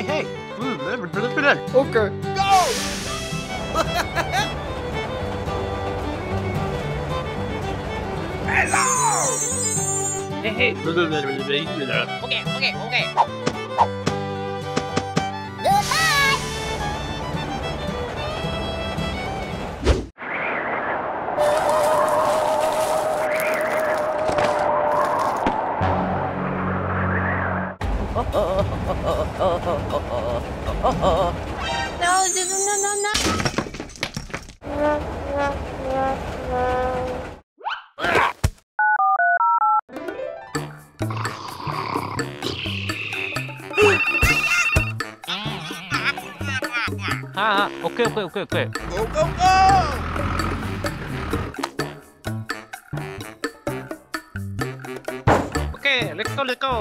Hey, hey. Okay. Go! Hello! Hey, hey. Okay, okay, okay. Goodbye! No. Okay. Go! Okay, let's go.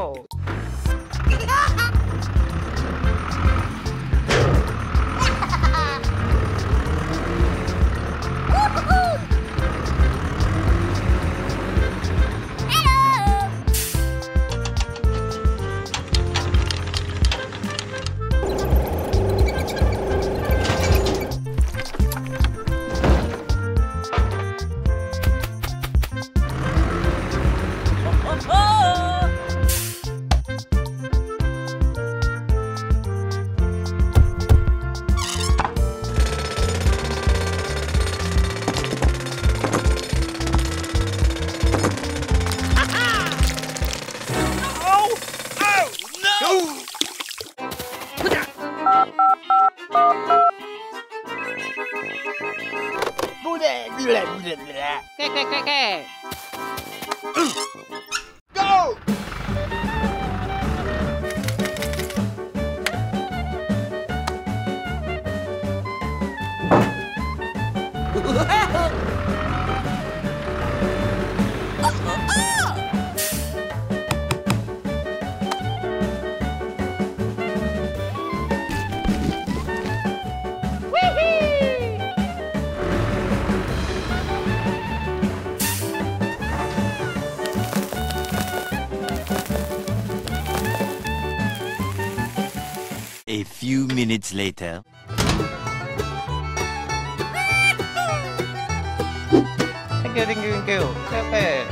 A few minutes later. Thank you. Okay. Hey!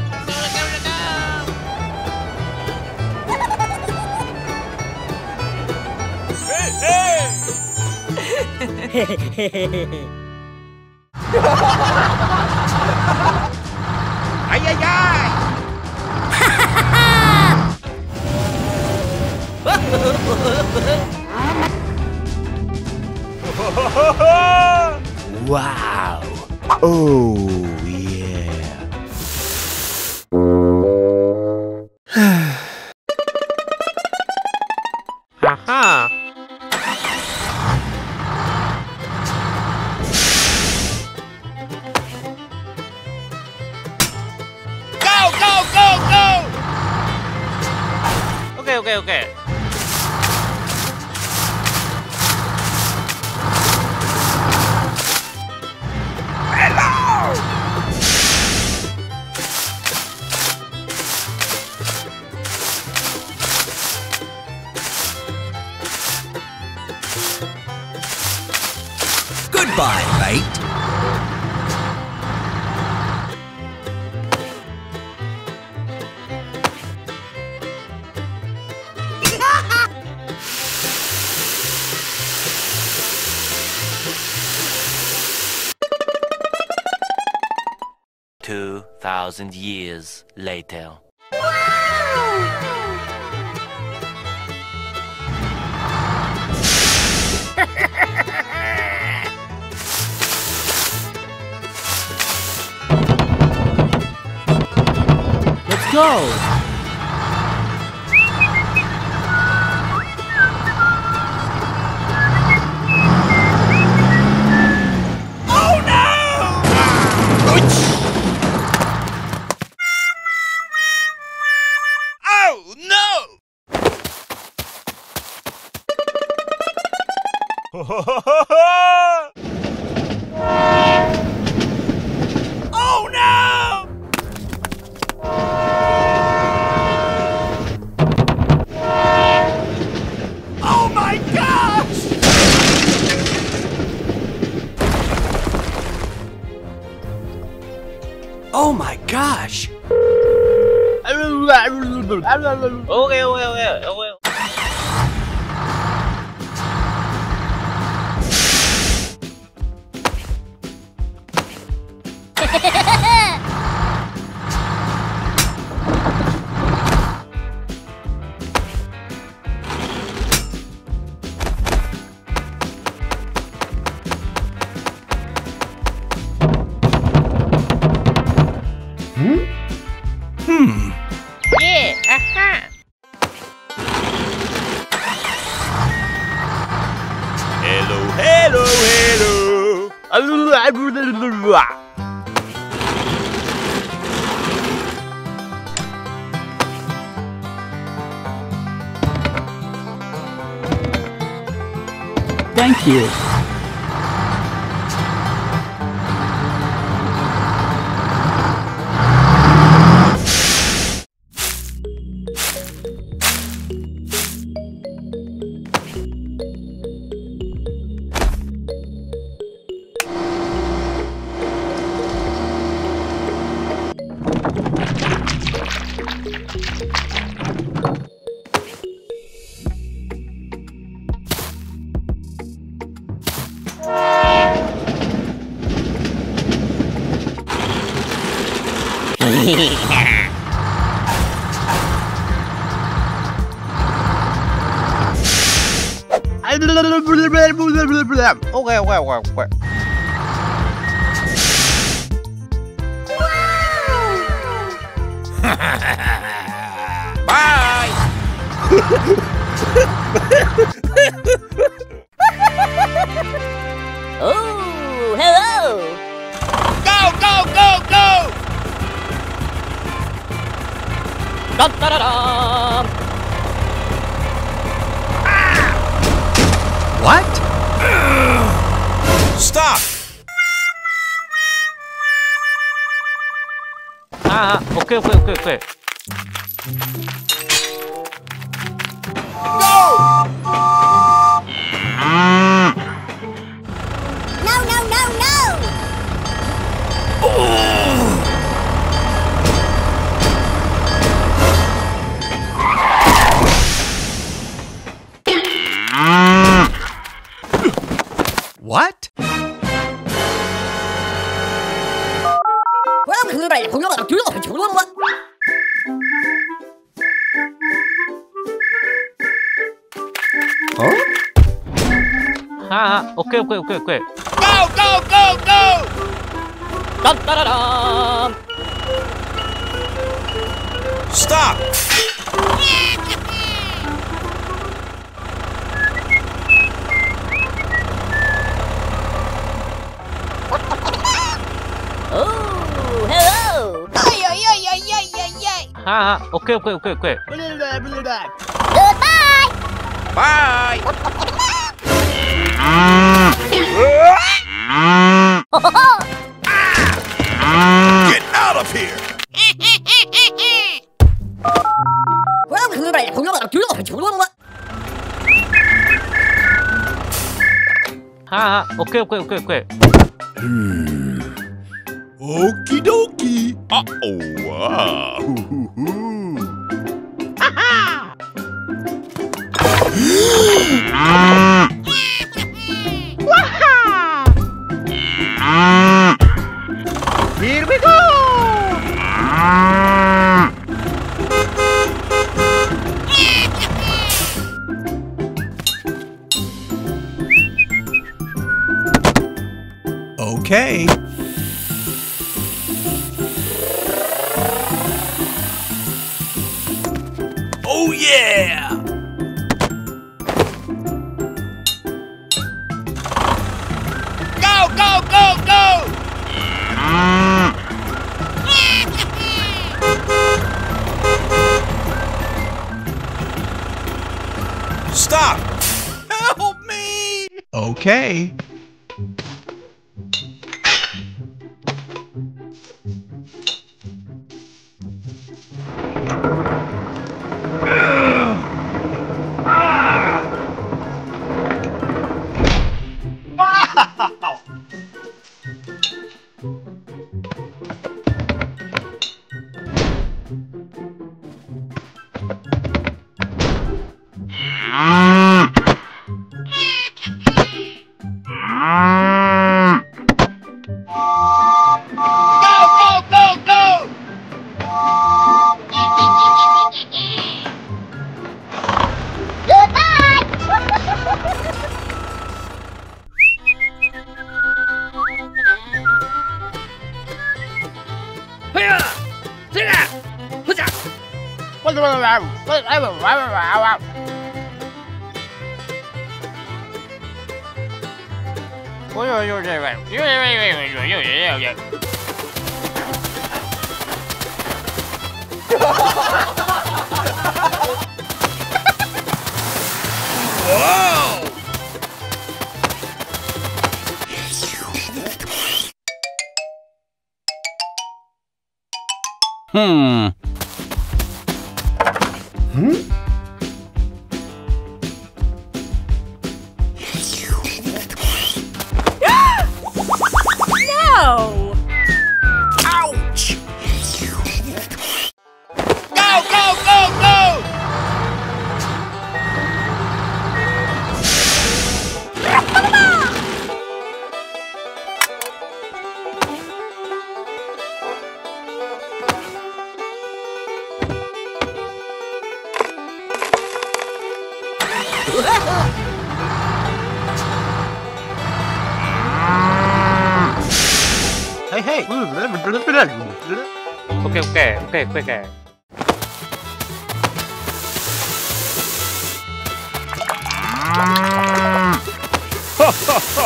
Ay! Wow! Oh yeah! Haha! Go! Okay. Bye, mate. Two 2,000 years later. Go! Oh no! Oh no! My God! gosh. Okay. Thank you. Okay. Okay. Okay. Go! Stop! Oh, hello! Ay. Okay. Goodbye! Bye! Get out of here! Okay. Okie dokie. Uh-oh. Wow. Here we go! Okay. Oh yeah! Stop! Help me! Okay. Whoa! No! Ouch! Go, go, go, go! Hey! Okay. Ha ha ha ha!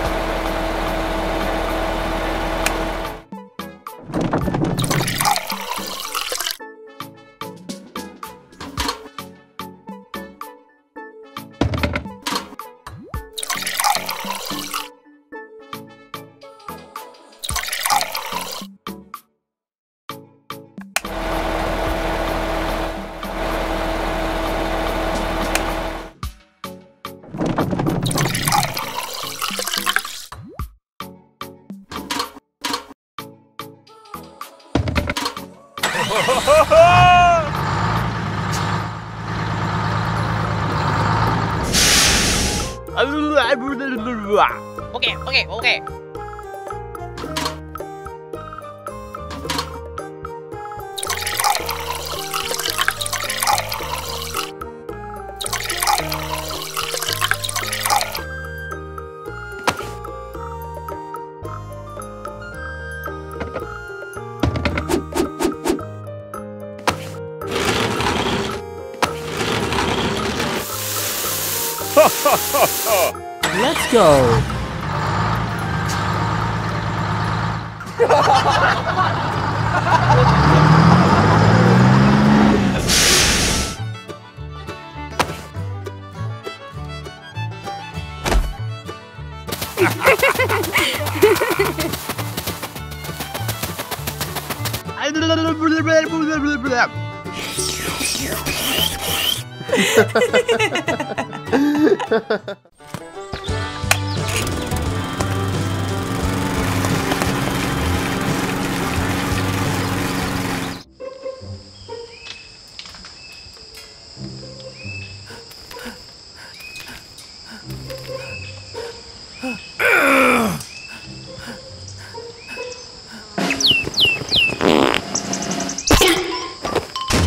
Go! Okay. Let's go.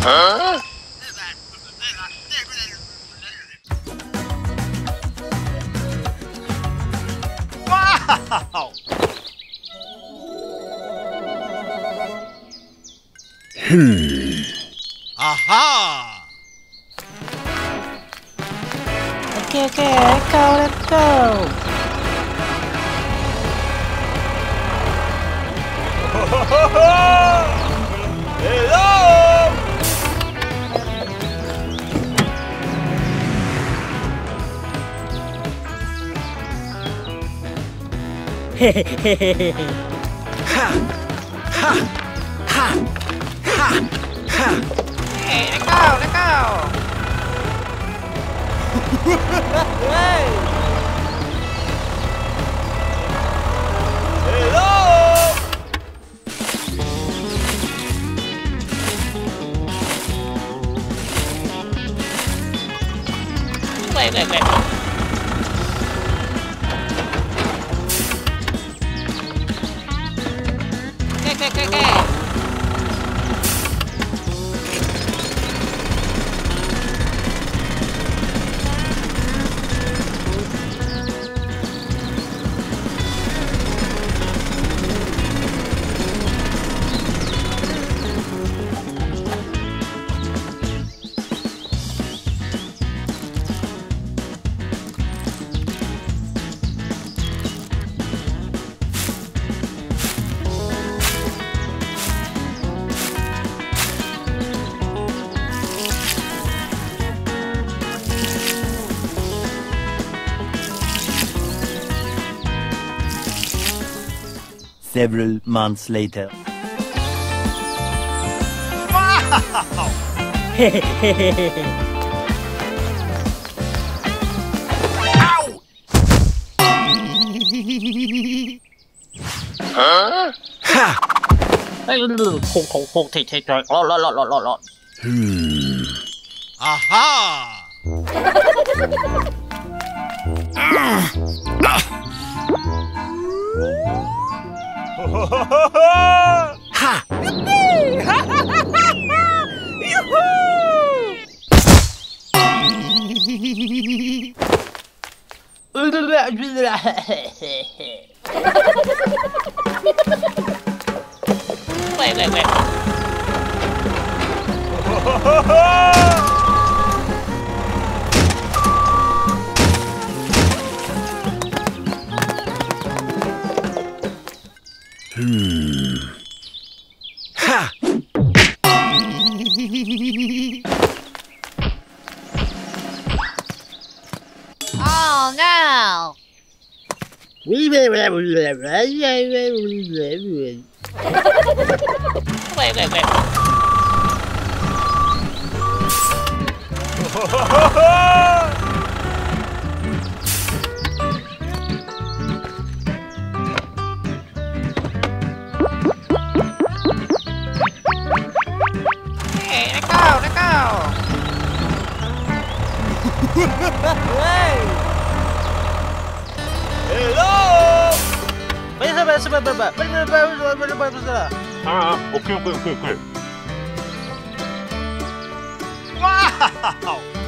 Huh? Wow! Aha! Okay, let's go! Hello! Ha! Ha! Ha! Ha! Ha! Hey, let go! Hey! Hello! Wait. Several months later. Wow! Ow! Huh? Ha! Aha! Ha! Ha! Wait. Ha! Oh no! Wait. Hey! Hello! Okay. Wow!